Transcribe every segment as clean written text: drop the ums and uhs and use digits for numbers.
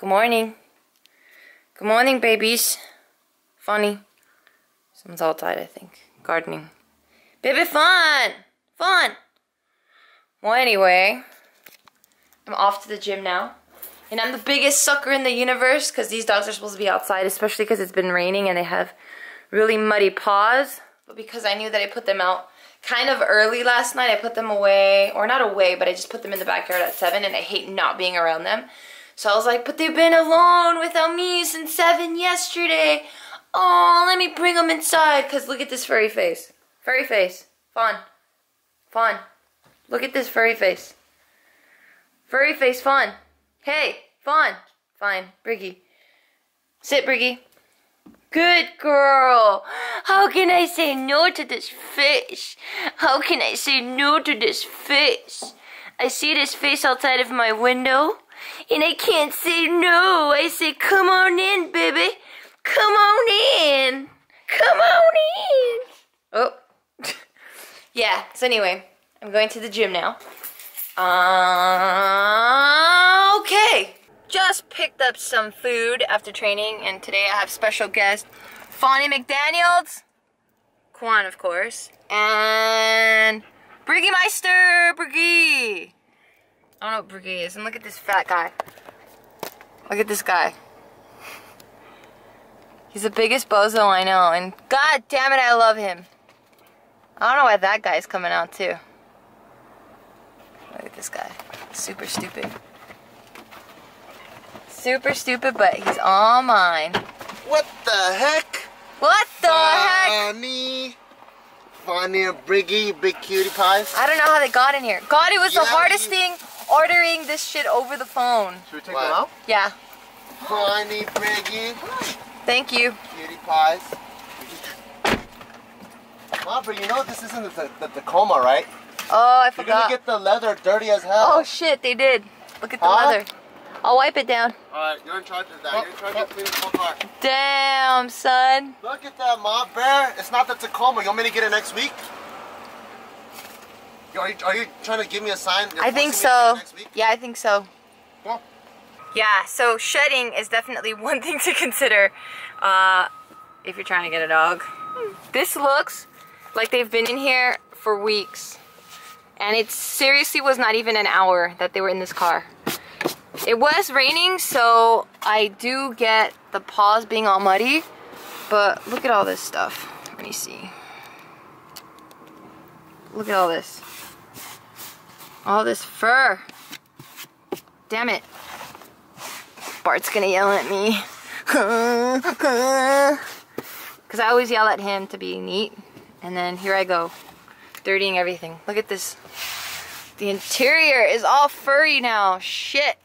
Good morning. Good morning, babies. Funny. Someone's all tired, I think. Gardening. Baby fun! Fun! Well, anyway, I'm off to the gym now. And I'm the biggest sucker in the universe because these dogs are supposed to be outside, especially because it's been raining and they have really muddy paws. But because I knew that I put them out kind of early last night, I put them away, or not away, but I just put them in the backyard at 7 and I hate not being around them. So I was like, but they've been alone without me since 7 yesterday. Oh, let me bring them inside because look at this furry face. Furry face. Fawn. Fawn. Look at this furry face. Furry face Fawn. Hey, Fawn. Fine. Briggy. Sit, Briggy. Good girl. How can I say no to this fish? How can I say no to this fish? I see this fish outside of my window, and I can't say no. I say, come on in, baby. Come on in. Come on in. Oh. Yeah, so anyway, I'm going to the gym now. Okay. Just picked up some food after training, and today I have special guest Fonnie McDaniels, Quan of course, and Briggy Meister, Briggy. I don't know what Briggy is, and look at this fat guy. Look at this guy. He's the biggest bozo I know, and god damn it, I love him. I don't know why that guy's coming out too. Look at this guy, super stupid. Super stupid, but he's all mine. What the heck? What the heck? Funny. Funny, Briggy, big cutie pies. I don't know how they got in here. God, it was the hardest thing, ordering this shit over the phone. Should we take them out? Yeah. Funny, Briggy. Thank you. Cutie pies. Wow, but you know this isn't the Tacoma, right? Oh, I forgot. You're gonna get the leather dirty as hell. Oh shit, they did. Look at the leather. I'll wipe it down. Alright, you're in charge of that. You're in charge of cleaning the whole car. Damn, son. Look at that, Mom Bear. It's not the Tacoma. You want me to get it next week? Are you trying to give me a sign? I think so. Next week? Yeah, I think so. Well. Yeah, so shedding is definitely one thing to consider if you're trying to get a dog. This looks like they've been in here for weeks. And it seriously was not even an hour that they were in this car. It was raining, so I do get the paws being all muddy, but look at all this stuff. Let me see. Look at all this. All this fur. Damn it. Bart's gonna yell at me. Because I always yell at him to be neat, and then here I go, dirtying everything. Look at this. The interior is all furry now. Shit.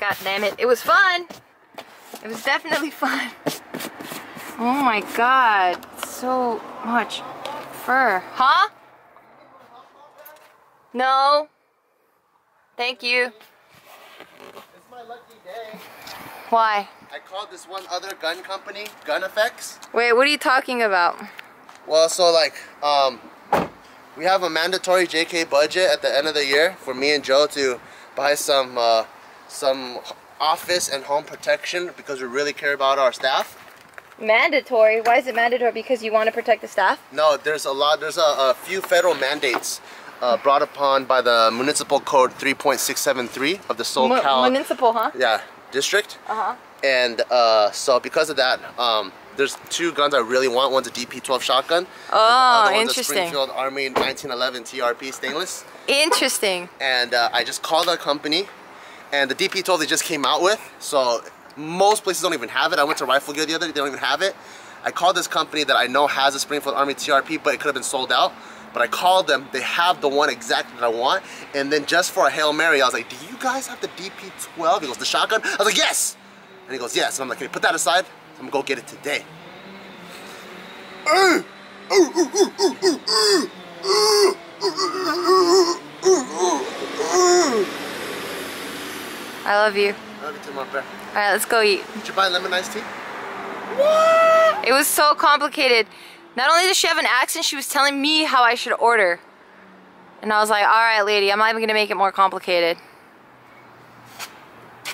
God damn it. It was fun. It was definitely fun. Oh my god. So much fur. Huh? No. Thank you. It's my lucky day. Why? I called this one other gun company, Gun Effects. Wait, what are you talking about? Well, so like, we have a mandatory JK budget at the end of the year for me and Joe to buy some office and home protection because we really care about our staff. Mandatory? Why is it mandatory? Because you want to protect the staff? No, there's a lot. There's a few federal mandates brought upon by the Municipal Code 3.673 of the SoCal Municipal, huh? Yeah, district. Uh huh. And so because of that, there's two guns I really want. One's a DP-12 shotgun. Oh, interesting. The Springfield Army 1911 TRP stainless. Interesting. And I just called our company. And the DP-12 they just came out with, so most places don't even have it. I went to Rifle Gear the other day, they don't even have it. I called this company that I know has a Springfield Army TRP, but it could have been sold out. But I called them, they have the one exactly that I want. And then just for a Hail Mary, I was like, do you guys have the DP-12? He goes, the shotgun? I was like, yes! And he goes, yes. And I'm like, can you put that aside? I'm gonna go get it today. I love you. I love you too, my bear. All right, let's go eat. Did you buy lemon iced tea? What? It was so complicated. Not only does she have an accent, she was telling me how I should order. And I was like, all right, lady, I'm not even going to make it more complicated.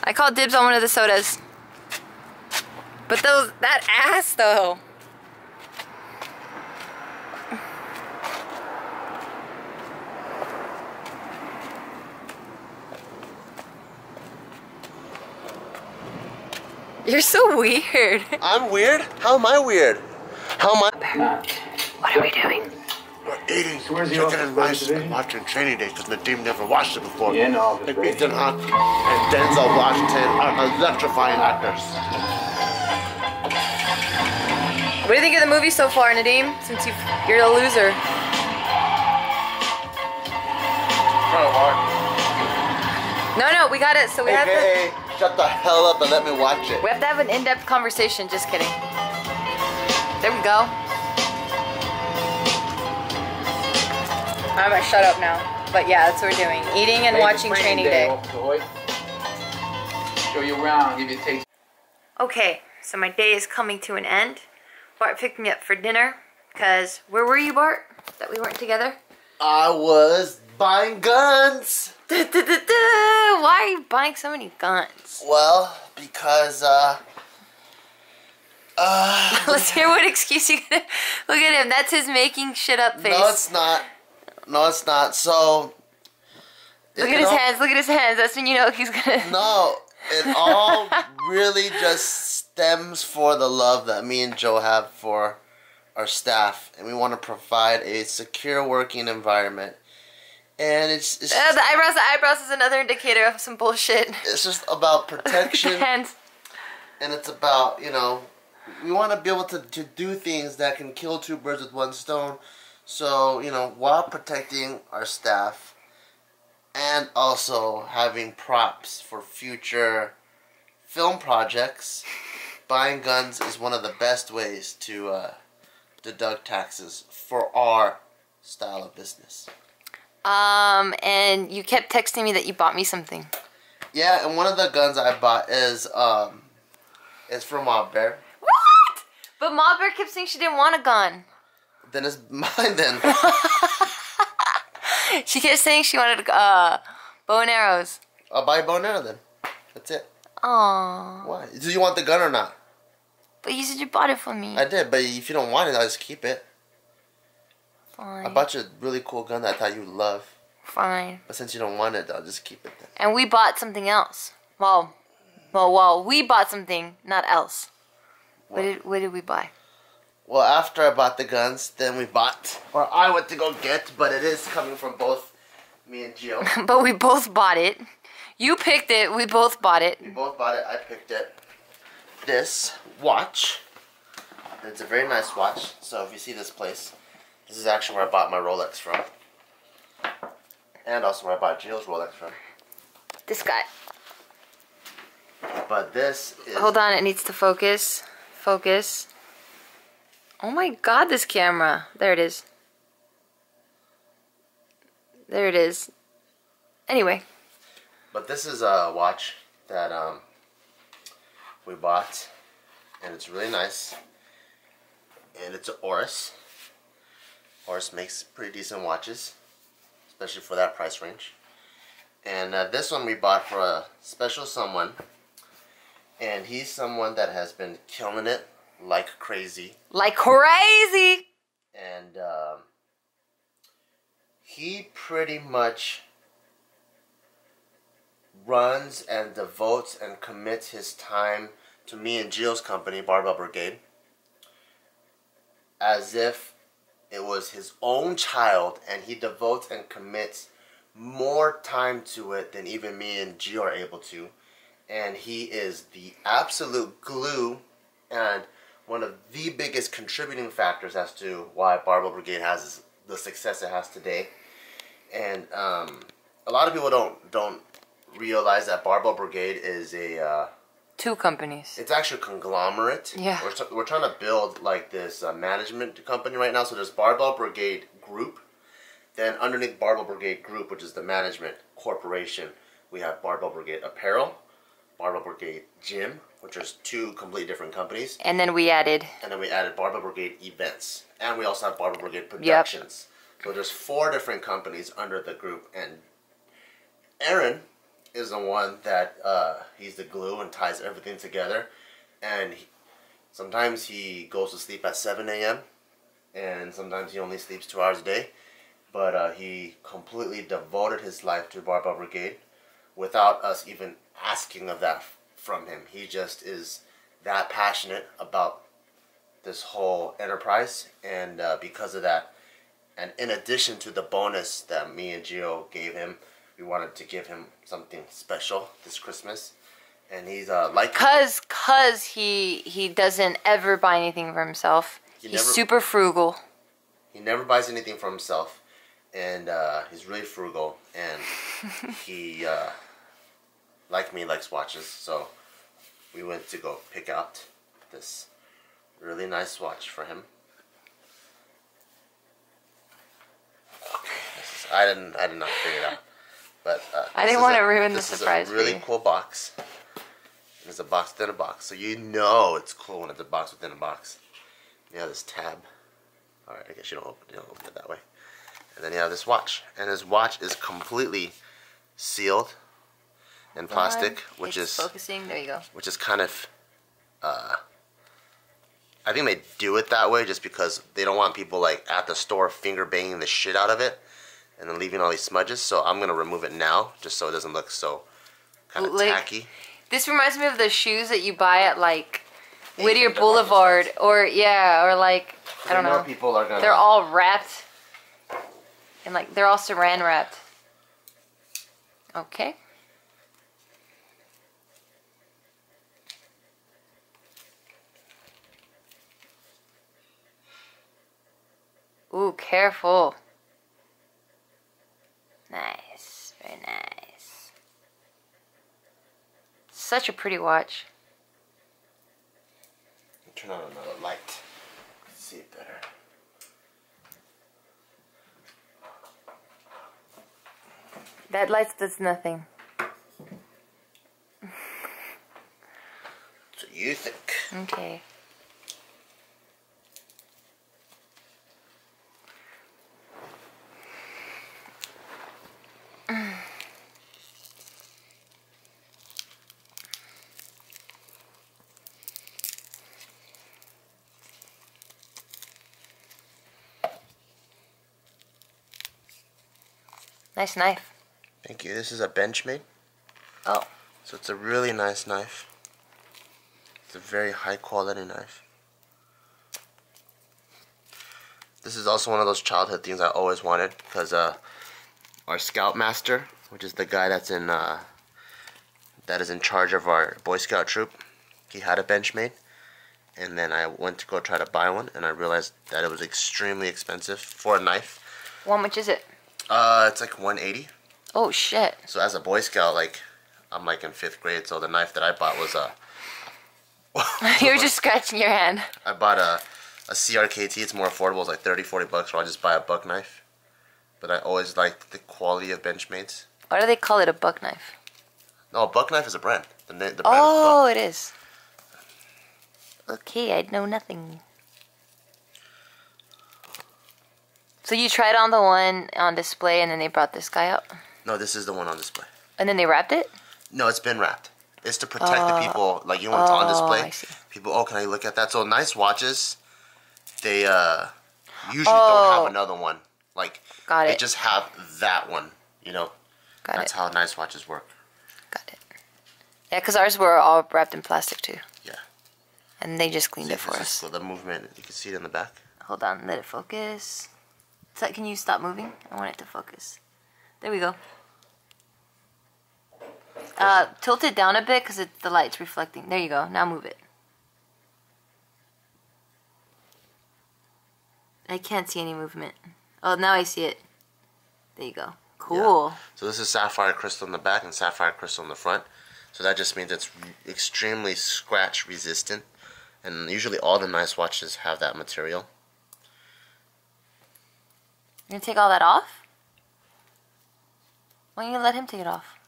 I called dibs on one of the sodas. But those, that ass though. You're so weird. I'm weird? How am I weird? How am I? What are we doing? We're eating chicken and rice and watching Training Day because the team never watched it before. Yeah, no. And Ethan Hawke and Denzel Washington are electrifying actors. What do you think of the movie so far, Nadeem? Since you're a loser. Kind of hard. No, we got it. So we have to. Shut the hell up and let me watch it. We have to have an in-depth conversation. Just kidding. There we go. I'm gonna shut up now. But yeah, that's what we're doing. Eating and watching Training Day. Show you around, give you a taste. Okay, so my day is coming to an end. Bart picked me up for dinner. Because, where were you, Bart? That we weren't together? I was buying guns. Why are you buying so many guns? Well, because, let's hear what excuse you got. Look at him. That's his making shit up face. No, it's not. No, it's not. So... Look at his hands. Look at his hands. That's when you know he's gonna... No. It all really just stems for the love that me and Joe have for our staff. And we want to provide a secure working environment. And it's just, the eyebrows is another indicator of some bullshit. It's just about protection. And it's about, you know, we want to be able to do things that can kill two birds with one stone. So, you know, while protecting our staff and also having props for future film projects, buying guns is one of the best ways to deduct taxes for our style of business. And you kept texting me that you bought me something. Yeah, and one of the guns I bought is for Mob Bear. What? But Mob Bear kept saying she didn't want a gun. Then it's mine then. She kept saying she wanted, bow and arrows. I'll buy a bow and arrow then. That's it. Aww. Why? Do you want the gun or not? But you said you bought it for me. I did, but if you don't want it, I'll just keep it. Fine. I bought you a really cool gun that I thought you'd love. Fine. But since you don't want it, I'll just keep it then. And we bought something else. Well, we bought something, not else. What did we buy? Well, after I bought the guns, then we bought, or I went to go get, but it is coming from both me and Gio. But we both bought it. You picked it, we both bought it. We both bought it, I picked it. This watch. It's a very nice watch, so if you see this place, this is actually where I bought my Rolex from. And also where I bought Jill's Rolex from. This guy. But this is... Hold on, it needs to focus. Focus. Oh my god, this camera. There it is. There it is. Anyway. But this is a watch that we bought. And it's really nice. And it's an Oris. Oris makes pretty decent watches, especially for that price range. And this one we bought for a special someone. And he's someone that has been killing it like crazy. Like crazy! And he pretty much runs and devotes and commits his time to me and Gio's company, Barbell Brigade, as if it was his own child, and he devotes and commits more time to it than even me and Gio are able to. And he is the absolute glue and one of the biggest contributing factors as to why Barbell Brigade has the success it has today. And a lot of people don't realize that Barbell Brigade is a... two companies. It's actually a conglomerate. Yeah. We're trying to build like this management company right now. So there's Barbell Brigade Group. Then underneath Barbell Brigade Group, which is the management corporation, we have Barbell Brigade Apparel, Barbell Brigade Gym, which are two completely different companies. And then we added. And then we added Barbell Brigade Events. And we also have Barbell Brigade Productions. Yep. So there's 4 different companies under the group. And Aaron is the one that he's the glue and ties everything together. And sometimes he goes to sleep at 7 a.m. and sometimes he only sleeps 2 hours a day. But he completely devoted his life to Barbell Brigade without us even asking of that from him. He just is that passionate about this whole enterprise, and because of that, and in addition to the bonus that me and Gio gave him, we wanted to give him something special this Christmas. And he's like, cause he doesn't ever buy anything for himself. He's super frugal. He never buys anything for himself. And he's really frugal, and he, like me, likes watches. So we went to go pick out this really nice watch for him. This is, I did not figure it out, but I didn't want to ruin the surprise. This is a really cool box. It's a box within a box, so you know it's cool when it's a box within a box. You have this tab. All right, I guess you don't open it that way. And then you have this watch. And this watch is completely sealed in plastic, which is focusing. There you go. Which is kind of, I think they do it that way just because they don't want people like at the store finger banging the shit out of it and then leaving all these smudges. So I'm gonna remove it now just so it doesn't look so kind of tacky. This reminds me of the shoes that you buy at like Whittier Boulevard or yeah, or like I don't know. People are gonna. They're all wrapped. And like they're all saran wrapped. Okay. Ooh, careful. Nice, very nice. Such a pretty watch. Turn on another light. See it better. That light does nothing. So you think. Okay. Nice knife. Thank you. This is a Benchmade. Oh. So it's a really nice knife. It's a very high quality knife. This is also one of those childhood things I always wanted because our Scoutmaster, which is the guy that's in that is in charge of our Boy Scout troop, he had a Benchmade, and then I went to go try to buy one, and I realized that it was extremely expensive for a knife. How much is it? It's like $180. Oh shit! So as a Boy Scout, like I'm like in 5th grade, so the knife that I bought was a. You were just scratching your hand. I bought a CRKT. It's more affordable. It's like 30, 40 bucks. Or I'll just buy a buck knife. But I always liked the quality of Benchmade's. Why do they call it a buck knife? No, a buck knife is a brand. The brand oh, is Buck. It is. Okay, I know nothing. So you tried on the one on display, and then they brought this guy out. No, this is the one on display. And then they wrapped it? No, it's been wrapped. It's to protect the people. Like, you know, it's on display. I see. People, oh, can I look at that? So, nice watches, they usually don't have another one. Like, they just have that one, you know? That's how nice watches work. Got it. Yeah, because ours were all wrapped in plastic, too. Yeah. And they just cleaned it for us. So, the movement, you can see it in the back. Hold on, let it focus. So, can you stop moving? I want it to focus. There we go. Tilt it down a bit because the light's reflecting. There you go. Now move it. I can't see any movement. Oh, now I see it. There you go. Cool. Yeah. So this is sapphire crystal in the back and sapphire crystal in the front. So that just means it's extremely scratch resistant. And usually all the nice watches have that material. You're going to take all that off? Why don't you let him take it off?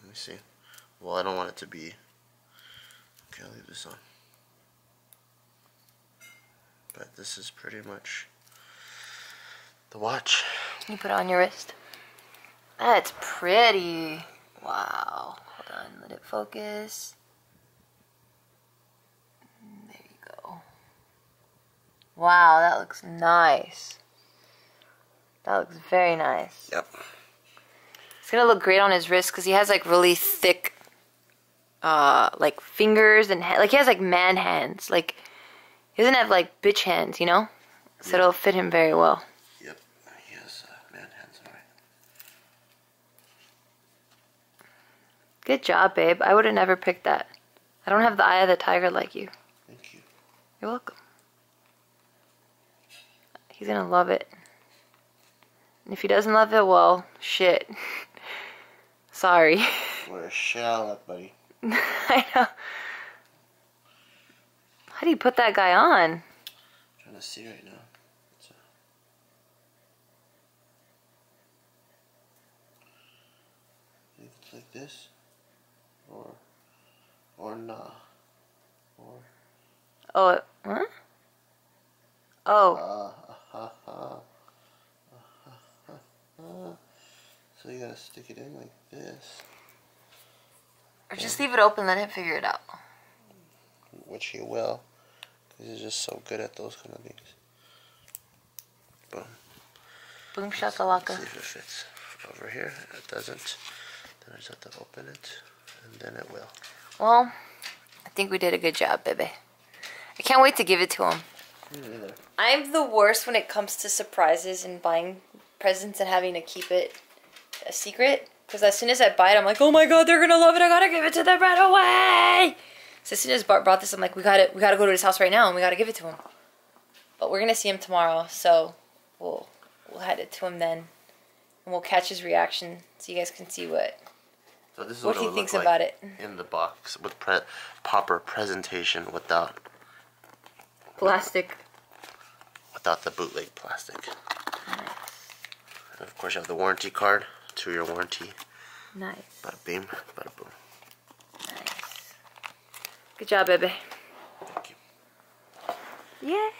Let me see. Well, I don't want it to be... Okay, I'll leave this on. But this is pretty much the watch. Can you put it on your wrist? That's pretty. Wow. Hold on, let it focus. There you go. Wow, that looks nice. That looks very nice. Yep. It's gonna look great on his wrist because he has like really thick like fingers and like he has like man hands. Like he doesn't have like bitch hands, you know? So yep. It'll fit him very well. Yep, he has man hands, all right. Good job, babe. I would have never picked that. I don't have the eye of the tiger like you. Thank you. You're welcome. He's gonna love it. And if he doesn't love it, well, shit. Sorry. What a shallot, buddy. I know. How do you put that guy on? I'm trying to see right now. I think it's like this. Or nah. Or. Oh, huh? Oh. So you gotta stick it in like this. Or just leave it open, let him figure it out. Which he will. Because he's just so good at those kind of things. Boom. Boom shakalaka. See if it fits over here. If it doesn't, then I just have to open it. And then it will. Well, I think we did a good job, baby. I can't wait to give it to him. I'm the worst when it comes to surprises and buying presents and having to keep it a secret, because as soon as I buy it, I'm like, oh my god, they're gonna love it, I gotta give it to them right away. So as soon as Bart brought this, I'm like, we gotta go to his house right now and we gotta give it to him. But we're gonna see him tomorrow, so we'll head it to him then, and we'll catch his reaction so you guys can see what he thinks about it in the box with proper presentation without plastic, without the bootleg plastic. Nice. And of course you have the warranty card, 2-year warranty. Nice. Bada beam, bada boom. Nice. Good job, baby. Thank you. Yay!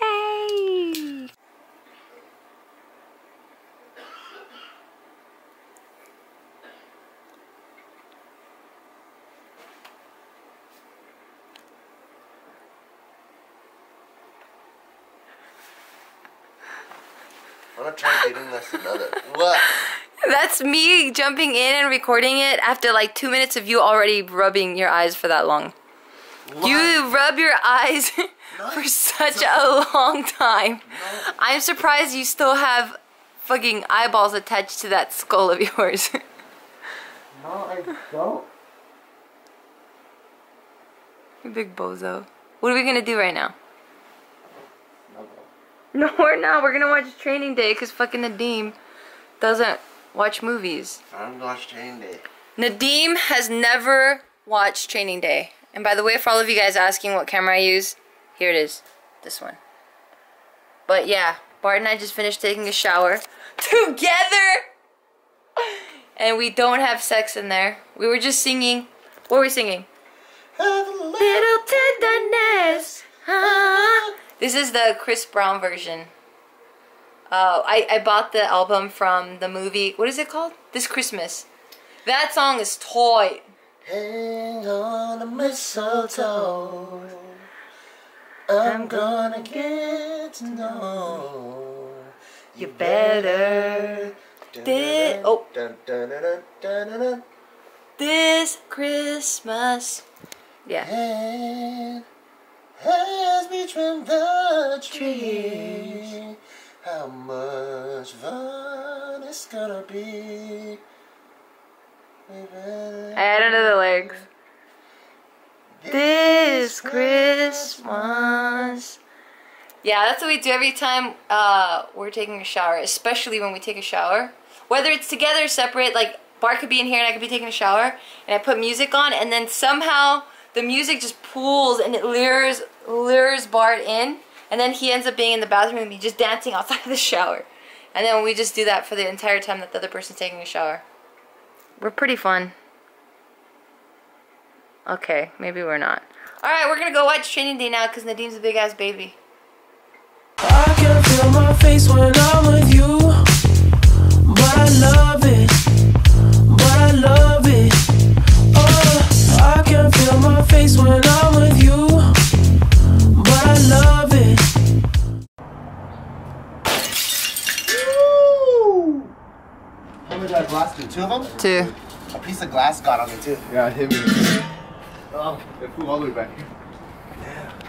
I'm gonna try getting this another. What? That's me jumping in and recording it after like 2 minutes of you already rubbing your eyes for that long. What? You rub your eyes for such a long time. No. I'm surprised you still have fucking eyeballs attached to that skull of yours. No, I don't. You big bozo. What are we gonna do right now? No, we're not. We're gonna watch Training Day because fucking Nadeem doesn't watch movies. I don't watch Training Day. Nadeem has never watched Training Day. And by the way, for all of you guys asking what camera I use, here it is. This one. But yeah, Bart and I just finished taking a shower together! And we don't have sex in there. We were just singing. What were we singing? Have a little tenderness. Ah. This is the Chris Brown version. I bought the album from the movie, what is it called? This Christmas. That song is toy. Hang on a mistletoe, I'm gonna get to know you better. This Christmas. Yeah. Hangs between the trees, how much fun it's gonna be. I added to the legs. This Christmas. Yeah, that's what we do every time we're taking a shower, especially when we take a shower. Whether it's together or separate, like Bart could be in here and I could be taking a shower, and I put music on, and then somehow the music just pulls and it lures Bart in, and then he ends up being in the bathroom and he's just dancing outside of the shower. And then we just do that for the entire time that the other person's taking a shower. We're pretty fun. Okay, maybe we're not. Alright, we're gonna go watch Training Day now because Nadeem's a big ass baby. I can feel my face when I'm with you, but I love it, but I love it. did I blast you? Two of them? Two. A piece of glass got on me too. Yeah, it hit me. Oh, it flew all the way back here. Yeah.